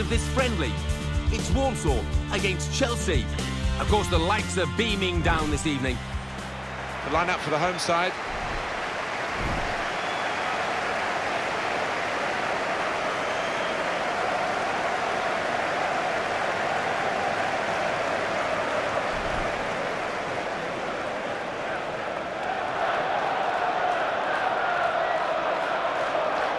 of this friendly. It's Walsall against Chelsea. Of course, the lights are beaming down this evening. The line up for the home side.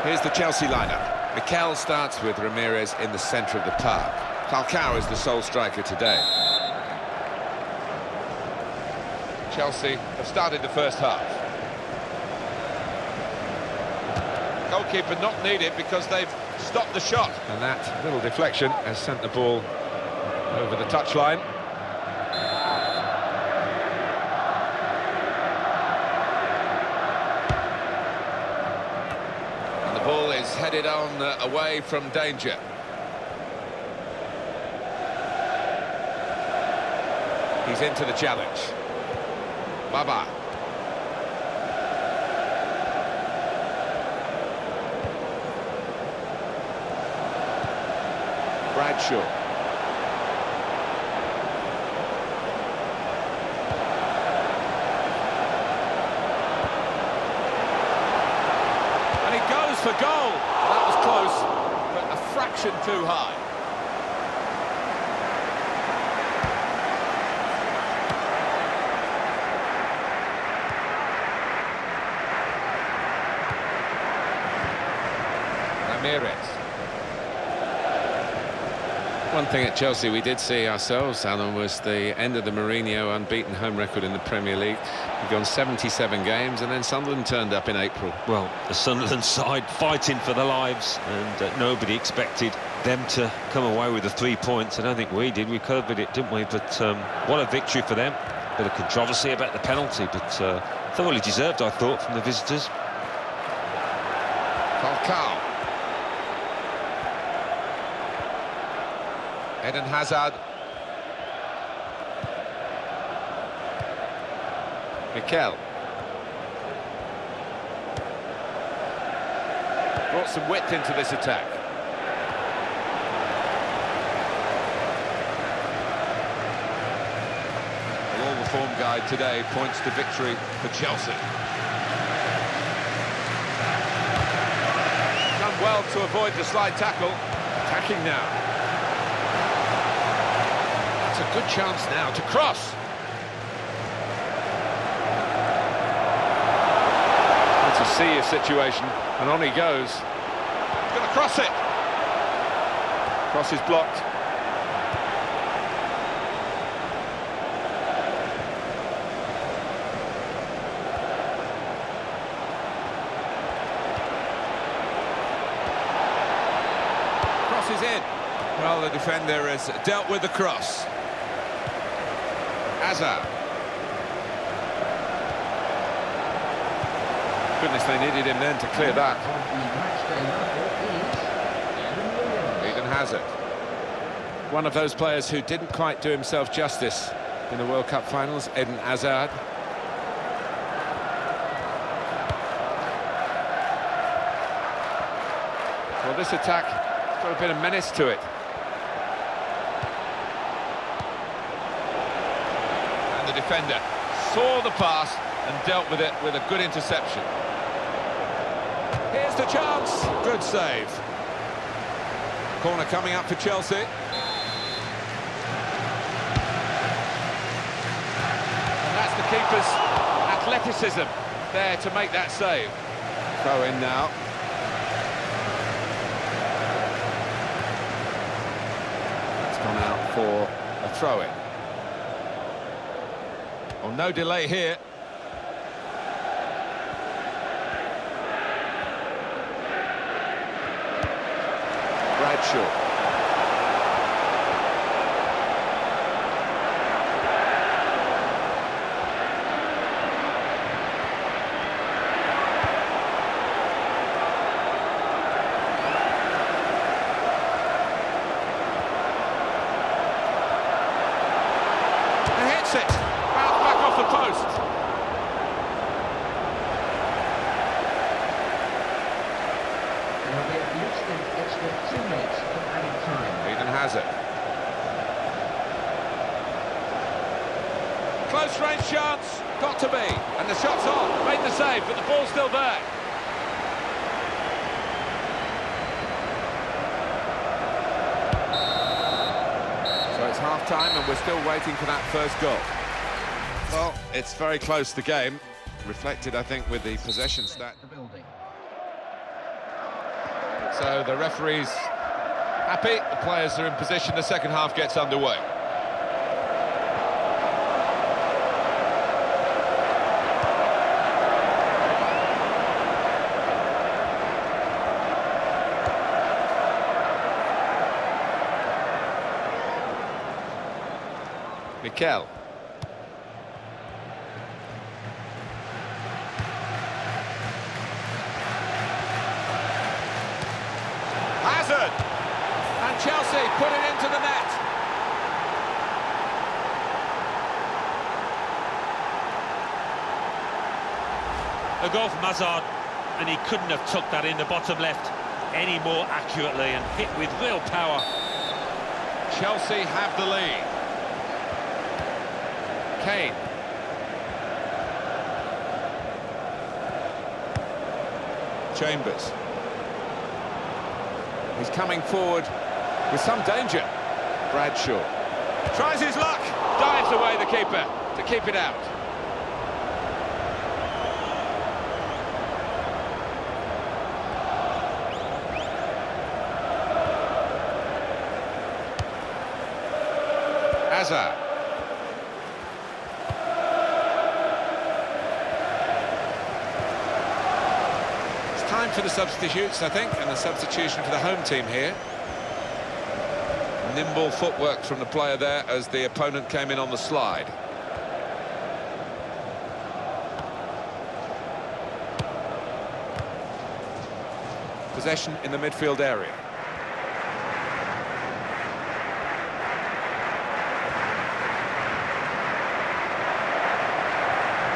Here's the Chelsea lineup. Mikel starts with Ramirez in the centre of the park. Falcao is the sole striker today. Chelsea have started the first half. Goalkeeper not needed because they've stopped the shot. And that little deflection has sent the ball over the touchline. Is headed on away from danger. He's into the challenge. Baba. Bradshaw. And he goes for goal. Too high. Ramirez. One thing at Chelsea we did see ourselves, Alan, was the end of the Mourinho unbeaten home record in the Premier League. We've gone 77 games, and then Sunderland turned up in April. Well, the Sunderland side fighting for their lives, and nobody expected them to come away with the 3 points. I don't think we did. We covered it, didn't we? But what a victory for them. Bit of controversy about the penalty, but thoroughly deserved, I thought, from the visitors. Falcao. Eden Hazard. Mikel. Brought some width into this attack. The all reform guide today points to victory for Chelsea. Done well to avoid the slide tackle. Attacking now. That's a good chance now to cross. To see his situation, and on he goes. He's going to cross it. Cross is blocked. Cross is in. Well, the defender has dealt with the cross. Hazard. Goodness, they needed him then to clear that. Eden Hazard. One of those players who didn't quite do himself justice in the World Cup finals, Eden Hazard. Well, this attack has got a bit of menace to it. And the defender saw the pass and dealt with it with a good interception. Here's the chance. Good save. Corner coming up for Chelsea. And that's the keeper's athleticism there to make that save. Throw in now. That's gone out for a throw-in. Well, no delay here. Bradshaw. And hits it. Bounced back off the post. Extra 2 minutes of added time. Hazard. Close range chance, got to be, and the shot's on, made the save, but the ball's still there. So it's half-time and we're still waiting for that first goal. Well, it's very close, the game, reflected, I think, with the possession stat. So the referee's happy, the players are in position, the second half gets underway. Mikel. Hazard. And Chelsea put it into the net. A goal from Hazard, and he couldn't have tucked that in the bottom left any more accurately, and hit with real power. Chelsea have the lead. Cain. Chambers. He's coming forward with some danger. Bradshaw. Tries his luck. Dives away the keeper to keep it out. Hazard. Time for the substitutes, I think, and the substitution for the home team here. Nimble footwork from the player there as the opponent came in on the slide. Possession in the midfield area.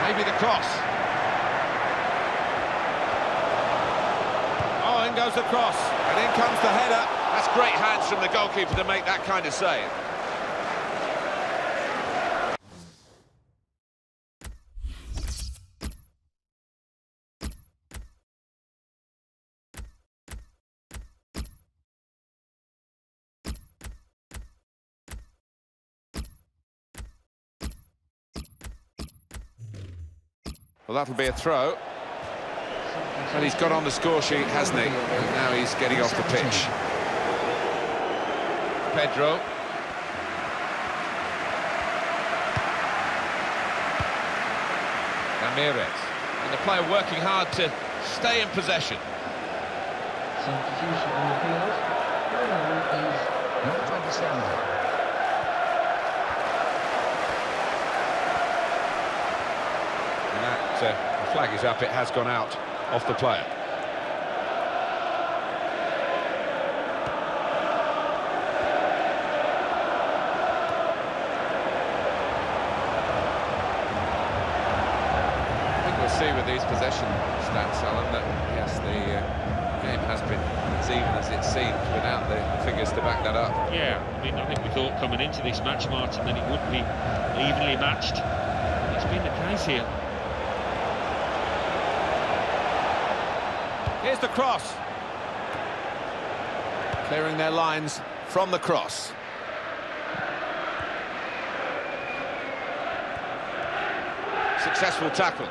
Maybe the cross. Goes across, and in comes the header. That's great hands from the goalkeeper to make that kind of save. Well, that'll be a throw. And he's got on the score sheet, hasn't he? And now he's getting off the pitch. Pedro. Ramirez. And the player working hard to stay in possession. Substitution on the field. Number 27. And that flag is up, it has gone out. Off the player. I think we'll see with these possession stats, Alan, that yes, the game has been as even as it seems without the figures to back that up. Yeah, I mean, I think we thought coming into this match, Martin, that it would be evenly matched. It's been the case here. Here's the cross. Clearing their lines from the cross. Successful tackle.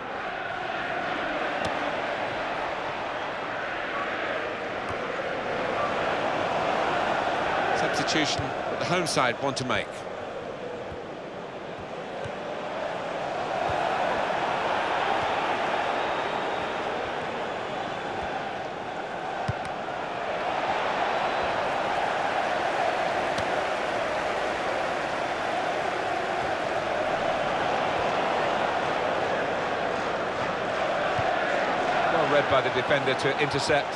Substitution that the home side want to make. Read by the defender to intercept.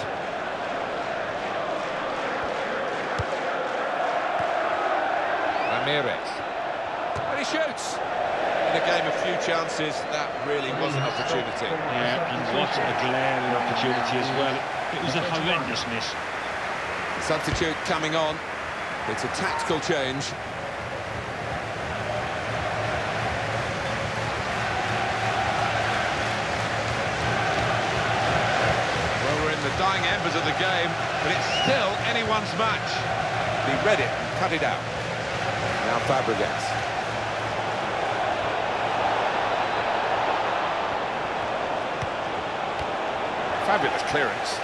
Ramirez. And he shoots. In a game of few chances, that really was an opportunity. Yeah, and what a glaring opportunity as well. It was a horrendous miss. Substitute coming on. It's a tactical change. Well, we're in the dying embers of the game, but it's still anyone's match. He read it, cut it out. Now Fabregas. Fabulous clearance.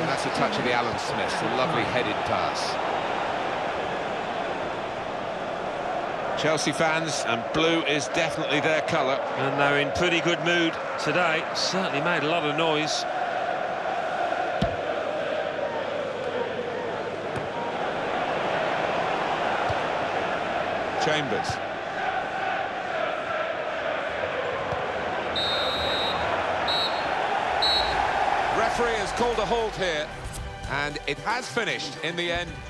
And that's a touch of the Alan Smith, a lovely headed pass. Chelsea fans, and blue is definitely their colour. And they're in pretty good mood today, certainly made a lot of noise. Chambers. Has called a halt here, and it has finished in the end.